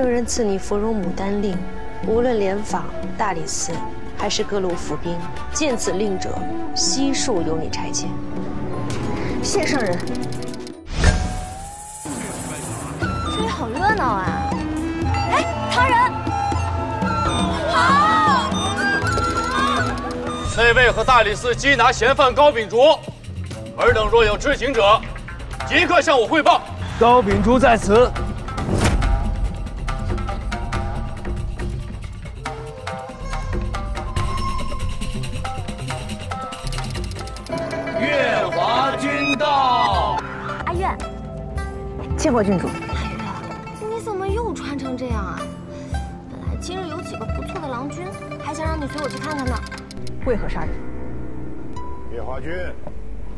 圣人赐你芙蓉牡丹令，无论联访、大理寺，还是各路府兵，见此令者，悉数由你差遣。谢圣人。这里好热闹啊！哎，唐人，好！内卫和大理寺缉拿嫌犯高秉烛，尔等若有知情者，即刻向我汇报。高秉烛在此。 见过郡主。大月，你怎么又穿成这样啊？本来今日有几个不错的郎君，还想让你随我去看看呢。为何杀人？月华君，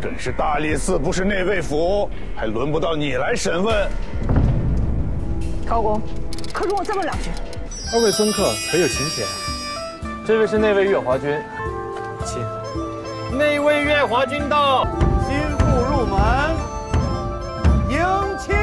朕是大理寺，不是内卫府，还轮不到你来审问。高公，可容我再问两句？二位尊客可有请帖？这位是内卫月华君，请。内卫月华君到，新妇入门。 迎亲。